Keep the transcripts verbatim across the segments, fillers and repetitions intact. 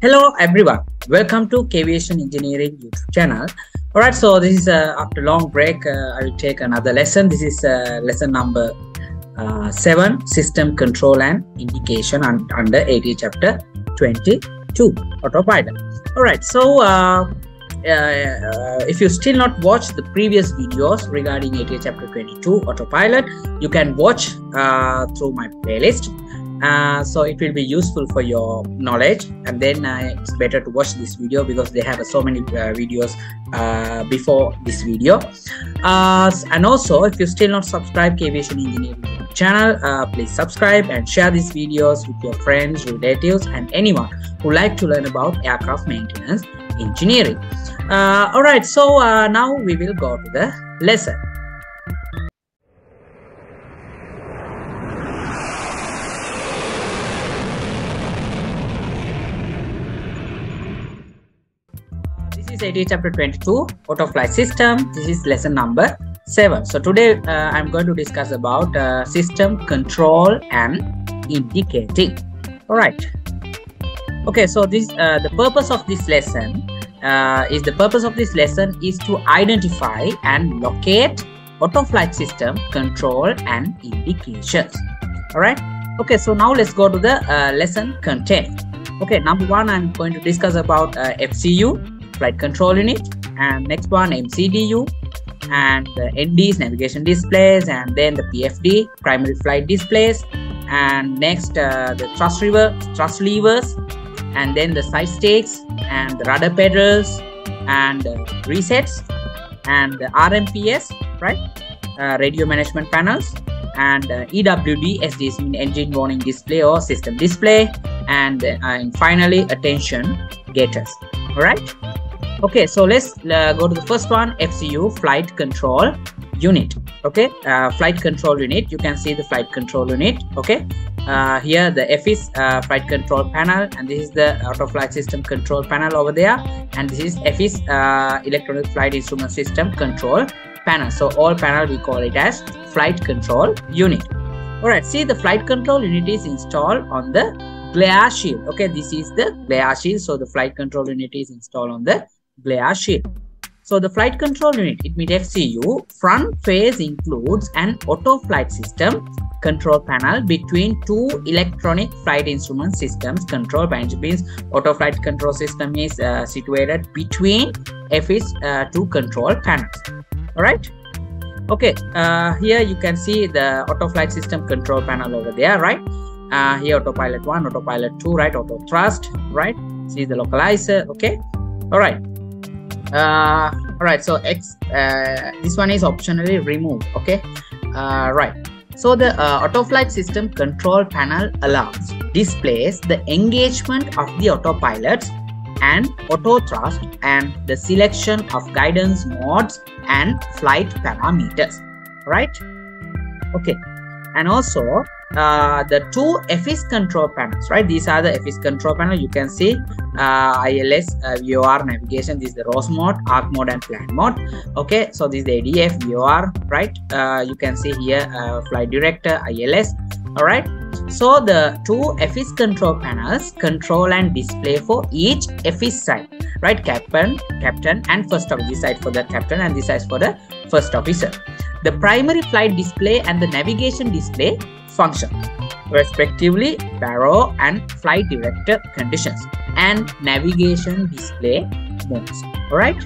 Hello everyone, welcome to Kwiation Engineering YouTube channel. Alright, so this is uh, after long break, uh, I will take another lesson. This is uh, lesson number uh, seven, System Control and Indication un under A T A Chapter twenty-two, Autopilot. Alright, so uh, uh, uh, if you still not watch the previous videos regarding A T A Chapter twenty-two, Autopilot, you can watch uh, through my playlist. Uh, so it will be useful for your knowledge, and then uh, it's better to watch this video because they have uh, so many uh, videos uh, before this video. Uh, and also, if you still not subscribe Kwiation Engineering channel, uh, please subscribe and share these videos with your friends, relatives, and anyone who like to learn about aircraft maintenance engineering. Uh, all right, so uh, now we will go to the lesson. A T A Chapter twenty-two, Autoflight System. This is lesson number seven. So today uh, I'm going to discuss about uh, system control and indicating. All right. Okay. So this uh, the purpose of this lesson uh, is the purpose of this lesson is to identify and locate autoflight system control and indications. All right. Okay. So now let's go to the uh, lesson content. Okay. Number one, I'm going to discuss about uh, F C U. Flight control unit, and next one M C D U, and the N Ds, navigation displays, and then the P F D, primary flight displays, and next uh, the thrust lever, thrust levers, and then the side stakes, and the rudder pedals, and uh, resets, and the R M P S, right? Uh, radio management panels, and uh, E W D, S D, engine warning display or system display, and, uh, and finally attention getters. All right. Okay, so let's uh, go to the first one, F C U, Flight Control Unit. Okay, uh, Flight Control Unit, you can see the Flight Control Unit. Okay, uh, here the E F I S uh, Flight Control Panel, and this is the Auto Flight System Control Panel over there. And this is E F I S uh, Electronic Flight Instrument System Control Panel. So all panel we call it as Flight Control Unit. Alright, see the Flight Control Unit is installed on the glare shield. Okay, this is the glare shield. So the Flight Control Unit is installed on the glare shield. So the flight control unit, it means F C U, front face includes an auto flight system control panel between two electronic flight instrument systems control panel. Means auto flight control system is uh, situated between E F I S uh, two control panels. All right. Okay. Uh, here you can see the auto flight system control panel over there, right? Uh, here autopilot one, autopilot two, right? Auto thrust, right? See the localizer. Okay. All right. Uh, all right. So X. Uh, this one is optionally removed. Okay. Uh, right. So the uh, autoflight system control panel allows displays the engagement of the autopilots and auto thrust and the selection of guidance modes and flight parameters. Right. Okay. And also uh, the two E F I S control panels, right? These are the E F I S control panel. You can see uh, I L S, uh, V O R, navigation. This is the ROS mode, arc mode, and plan mode. Okay, so this is the A D F, V O R, right? Uh, you can see here uh, flight director, I L S. All right. So the two E F I S control panels control and display for each E F I S side, right? Captain, captain, and first officer. This side for the captain, and this side for the first officer. The primary flight display and the navigation display function, respectively barrow and flight director conditions and navigation display modes. All right.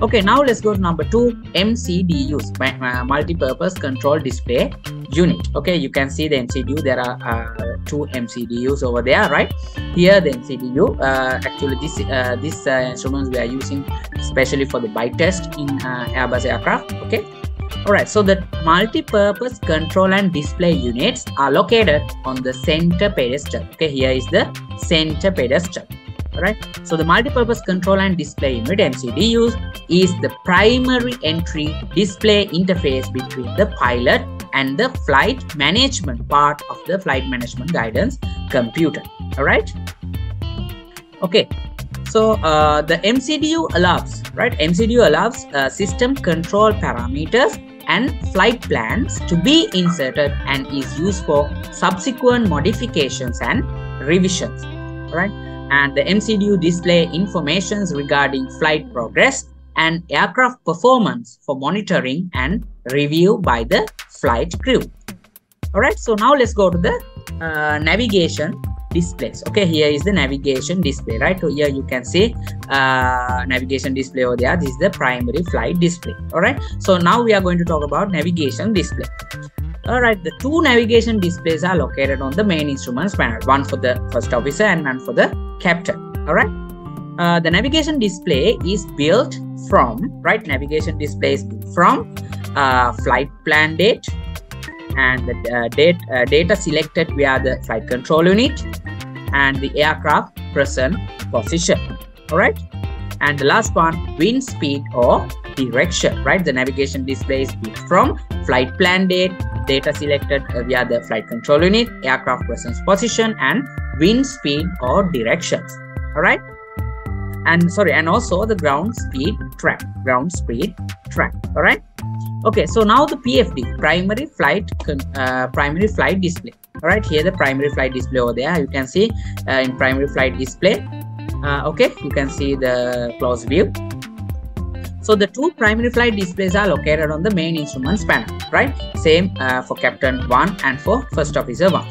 Okay, now let's go to number two, M C D Us, uh, multi-purpose control display unit. Okay, you can see the M C D U. There are uh, two M C D Us over there, right? Here the M C D U. Uh, actually, this uh, this uh, instruments we are using especially for the bite test in uh, Airbus aircraft. Okay. Alright, so the multi-purpose control and display units are located on the center pedestal. Okay, here is the center pedestal. Alright, so the multi-purpose control and display unit M C D U is the primary entry display interface between the pilot and the flight management part of the flight management guidance computer. Alright, okay. So uh, the M C D U allows, right? M C D U allows uh, system control parameters and flight plans to be inserted and is used for subsequent modifications and revisions, right? and the M C D U display informations regarding flight progress and aircraft performance for monitoring and review by the flight crew. Alright, so now let's go to the uh, navigation displays. Okay, here is the navigation display, right? So here you can see uh, navigation display over there. This is the primary flight display. Alright, so now we are going to talk about navigation display. Alright, the two navigation displays are located on the main instruments panel, one for the first officer and one for the captain. Alright, uh, the navigation display is built from, right, navigation display is built from uh, flight plan date, and the uh, date, uh, data selected via the flight control unit and the aircraft present position. All right, and the last one, wind speed or direction, right? The navigation display is built from flight plan date, data selected via the flight control unit, aircraft present position, and wind speed or directions. All right, and sorry, and also the ground speed track, ground speed track. All right. Okay, so now the P F D, primary flight uh, primary flight display. All right, here the primary flight display over there. You can see uh, in primary flight display. Uh, okay, you can see the close view. So the two primary flight displays are located on the main instruments panel, right? Same uh, for Captain one and for First Officer one.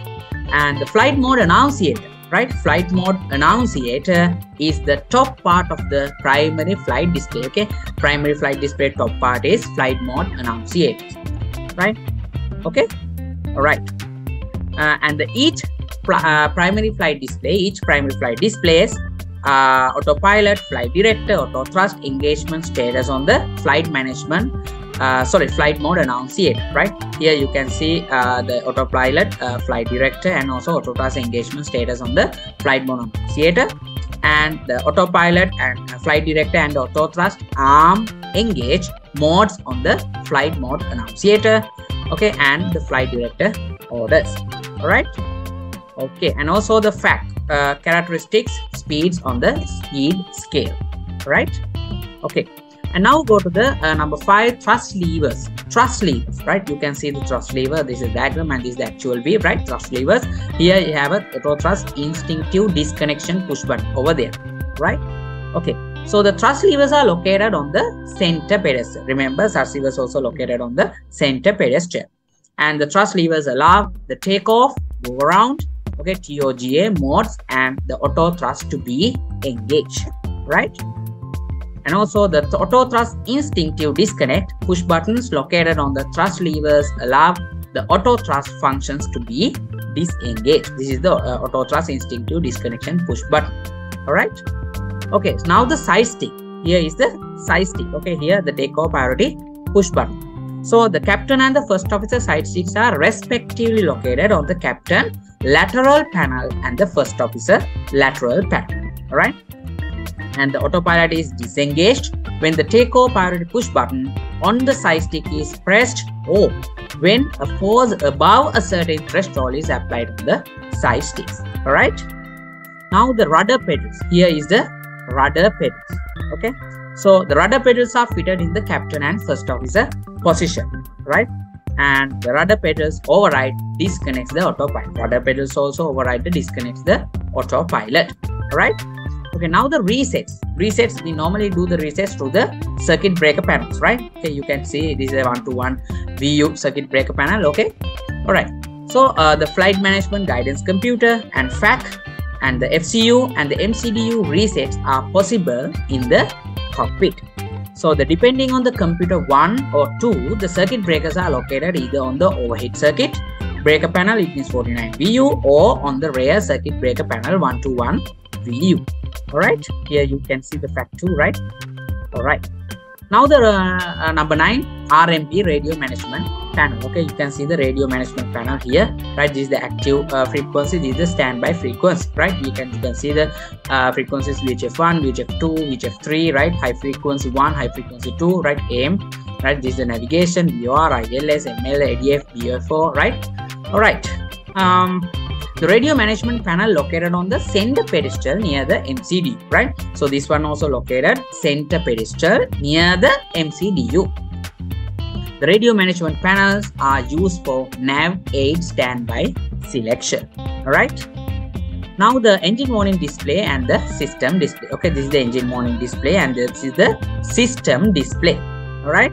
And the flight mode annunciator, right? Flight mode annunciator is the top part of the primary flight display. Okay, primary flight display top part is flight mode annunciator, right? Okay, all right. Uh, and the each uh, primary flight display, each primary flight displays uh, autopilot, flight director, auto thrust, engagement status on the flight management. Uh, sorry, flight mode annunciator, right? Here you can see uh, the autopilot, uh, flight director, and also auto thrust engagement status on the flight mode annunciator. And the autopilot and uh, flight director and auto thrust arm engage modes on the flight mode annunciator. Okay, and the flight director orders. All right. Okay, and also the F A C uh, characteristics, speeds on the speed scale. Right. Okay. And now go to the uh, number five, thrust levers. Thrust levers, right? You can see the thrust lever. This is the diagram and this is the actual view, right? Thrust levers. Here you have a auto thrust instinctive disconnection push button over there, right? Okay. So the thrust levers are located on the center pedestal. Remember, thrust levers also located on the center pedestal. And the thrust levers allow the takeoff, go around, okay, T O G A modes, and the auto thrust to be engaged, right? And also the th auto thrust instinctive disconnect push buttons located on the thrust levers allow the auto thrust functions to be disengaged. This is the uh, auto thrust instinctive disconnection push button. All right. Okay. So now the side stick. Here is the side stick. Okay. Here the takeoff priority push button. So the captain and the first officer side sticks are respectively located on the captain lateral panel and the first officer lateral panel. All right. And the autopilot is disengaged when the takeoff priority push button on the side stick is pressed or when a force above a certain threshold is applied on the side sticks. Alright. Now the rudder pedals. Here is the rudder pedals. Okay. So the rudder pedals are fitted in the captain and first officer position. Right. And the rudder pedals override, disconnects the autopilot. Rudder pedals also override, disconnects the autopilot. Alright. Okay, now the resets. Resets, we normally do the resets through the circuit breaker panels, right? Okay, you can see this is a one-to-one V U circuit breaker panel, okay? All right. So, uh, the flight management guidance computer and F A C and the F C U and the M C D U resets are possible in the cockpit. So, the depending on the computer one or two, the circuit breakers are located either on the overhead circuit breaker panel, it means forty-nine V U, or on the rear circuit breaker panel one to one V U. All right, here you can see the fact too, right? All right. Now the uh, uh, number nine, R M P radio management panel. Okay, you can see the radio management panel here, right? This is the active uh, frequency. This is the standby frequency, right? You can you can see the uh, frequencies V H F one, V H F two, V H F three, right? High frequency one, high frequency two, right? A M, right? This is the navigation, V O R, I L S, M L, A D F, B F O, right? All right. Um. The radio management panel located on the center pedestal near the M C D U, right? So this one also located center pedestal near the M C D U. The radio management panels are used for nav aid standby selection. All right. Now the engine warning display and the system display. Okay, this is the engine warning display and this is the system display. Alright.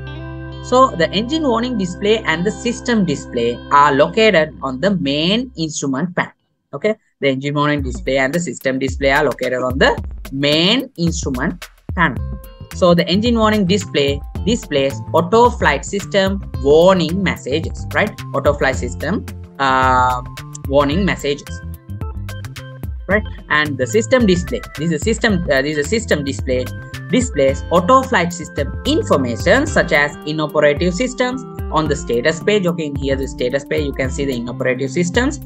So the engine warning display and the system display are located on the main instrument panel. Okay. The engine warning display and the system display are located on the main instrument panel. So the engine warning display displays auto flight system warning messages, right? Auto flight system uh, warning messages, right? And the system display, this is a system, uh, this is a system display, displays auto flight system information such as inoperative systems on the status page. Okay, in here the status page, you can see the inoperative systems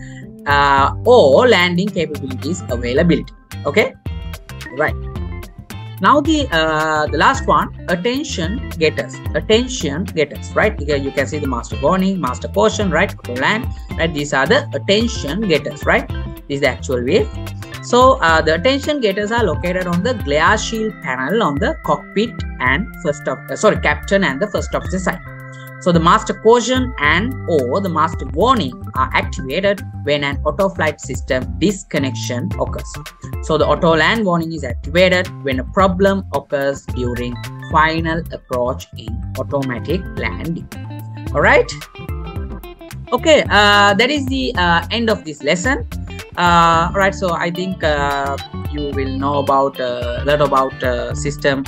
uh, or landing capabilities availability. Okay, right. Now the uh, the last one, attention getters, attention getters, right? Here you can see the master warning, master caution, right? Land, right? These are the attention getters, right? This is the actual wave. So uh, the attention getters are located on the glare shield panel on the cockpit and first of uh, sorry captain and the first officer side. So the master caution and or the master warning are activated when an auto flight system disconnection occurs. So the auto land warning is activated when a problem occurs during final approach in automatic landing. All right. Okay. Uh, that is the uh, end of this lesson. Uh, all right. So I think uh, you will know about a uh, lot about uh, system.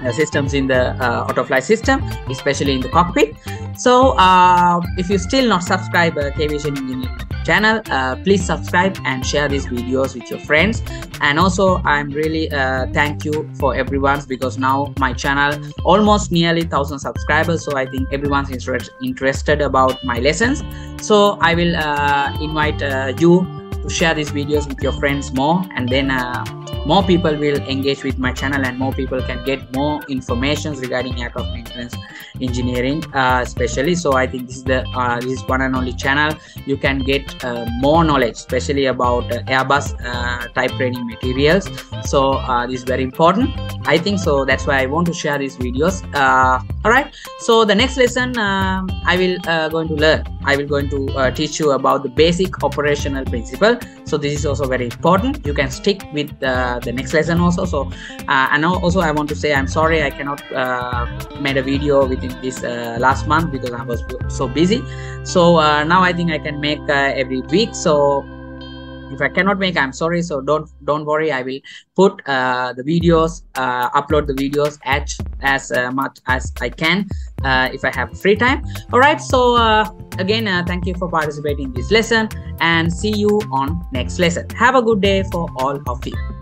Uh, systems in the uh, autofly system, especially in the cockpit. So uh, if you still not subscribe uh, Kwiation Engineering channel, uh, please subscribe and share these videos with your friends. And also I'm really uh, thank you for everyone's, because now my channel almost nearly one thousand subscribers. So I think everyone's interest, interested about my lessons. So I will uh, invite uh, you to share these videos with your friends more, and then uh, more people will engage with my channel and more people can get more information regarding aircraft maintenance engineering, uh, especially. So I think this is the uh, this is one and only channel you can get uh, more knowledge, especially about uh, Airbus uh, type training materials. So uh, this is very important, I think. So that's why I want to share these videos. Uh, all right. So the next lesson um, I will uh, going to learn. I will going to uh, teach you about the basic operational principle. So this is also very important. You can stick with uh, the next lesson also. So uh, and also I want to say I'm sorry I cannot uh, made a video within this uh, last month because I was so busy. So uh, now I think I can make uh, every week. So if I cannot make, I'm sorry. So don't don't worry, I will put uh, the videos, uh, upload the videos as as uh, much as I can uh, if I have free time. All right. So uh, again, uh, thank you for participating in this lesson and see you on next lesson. Have a good day for all of you.